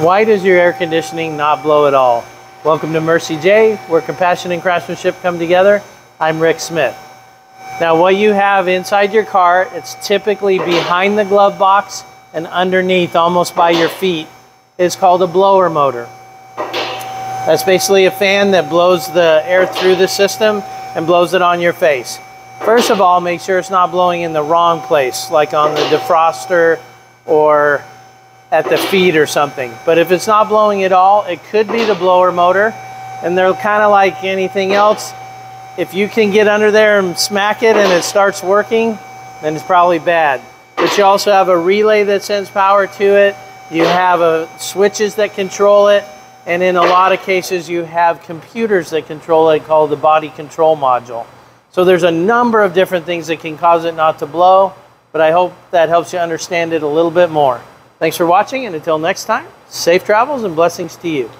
Why does your air conditioning not blow at all? Welcome to Mercie J, where compassion and craftsmanship come together. I'm Rick Smith. Now what you have inside your car, it's typically behind the glove box and underneath, almost by your feet, is called a blower motor. That's basically a fan that blows the air through the system and blows it on your face. First of all, make sure it's not blowing in the wrong place, like on the defroster or at the feet or something. But if it's not blowing at all, it could be the blower motor. And they're kind of like anything else. If you can get under there and smack it and it starts working, then it's probably bad. But you also have a relay that sends power to it. You have switches that control it. And in a lot of cases, you have computers that control it, called the body control module. So there's a number of different things that can cause it not to blow, but I hope that helps you understand it a little bit more. Thanks for watching, and until next time, safe travels and blessings to you.